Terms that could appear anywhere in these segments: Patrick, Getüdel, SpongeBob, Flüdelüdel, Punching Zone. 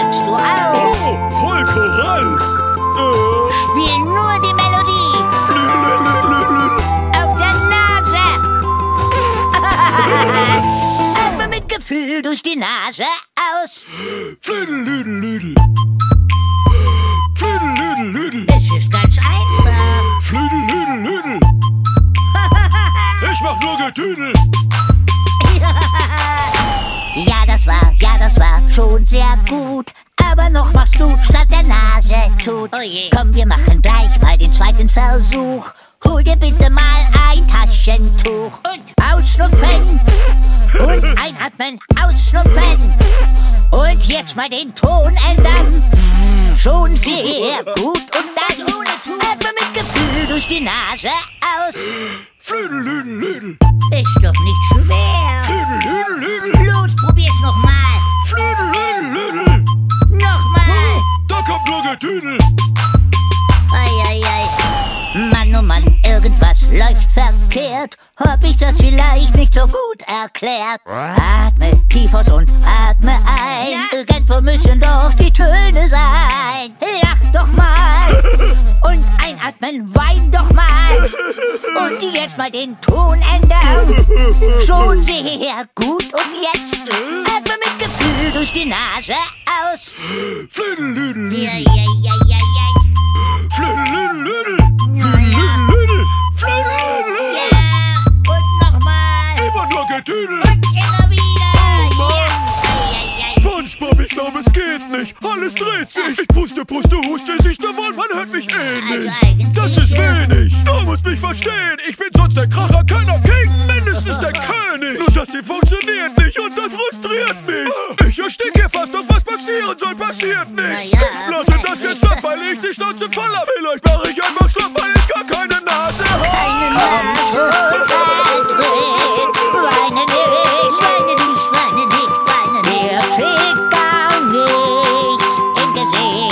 kannst du auch. Oh, voll Korall. Spiel nur die Melodie. Flüdelüdel. Auf der Nase. Aber mit Gefühl durch die Nase aus. Flüdelüdel. Flüdelüdel. Es ist ganz einfach. Flüdelüdel. Ich mach nur Getüdel. Ja, das war schon sehr gut. Aber noch machst du statt der Nase tut. Oh, komm, wir machen gleich mal den zweiten Versuch. Hol dir bitte mal ein Taschentuch. Und ausschnupfen. Und einatmen, ausschnupfen. Und jetzt mal den Ton ändern. Schon sehr gut. Und dann ohne Tuch. Aber mit Gefühl durch die Nase aus. Flüdelüdel. Ist doch nicht schwer. Flüdelüdel. Los, probier's nochmal. Flüdelüdel. Nochmal. Da kommt nur Getüdel. Eieiei. Mann, oh Mann, irgendwas läuft verkehrt. Hab ich das vielleicht nicht so gut erklärt? Atme tief aus und atme ein. Ja. Irgendwo müssen doch die Töne sein. Lach doch mal. Und einatmen, wein doch mal. Und jetzt mal den Ton ändern. Schon sehr gut. Und jetzt aber mit Gefühl durch die Nase aus. Flüdelüdel. Flüdelüdel. Flüdelüdel. Flüdelüdel. Ja. Und nochmal. Immer nur Getüdel. Und immer wieder. Oh ja. SpongeBob, ich glaube, es geht nicht. Alles dreht sich. Ich puste, huste, sichte wohl. Man hört mich eh nicht. Das ist wenig. Du musst mich verstehen. Ich bin sonst der Kracher, keiner King, mindestens der König. Nur das hier funktioniert nicht und das frustriert mich. Ich ersticke fast, doch was passieren soll, passiert nicht. Ich blase das jetzt ab, weil ich die Schnauze voll hab. Vielleicht mach ich einfach schlapp, weil ich gar keine Nase hab. Keine Nase, weine nicht, weine nicht, weine nicht, weine nicht. Der fehlt gar nichts im Gesicht.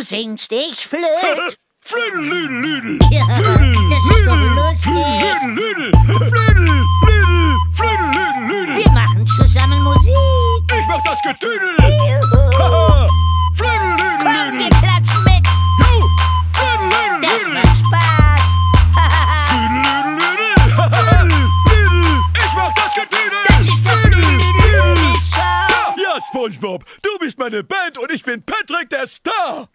Singst dich flöt. Flüdelüdel. Flüdelüdel. Wir machen zusammen Musik. Ich mach das Getüdel. Flüdelüdel. Komm, wir klatschen mit. Flüdelüdel. Das macht Spaß. Flüdelüdel. Ich mach das Getüdel. Das ist Flüdelüdel. Ja, SpongeBob, du bist meine Band und ich bin Patrick, der Star.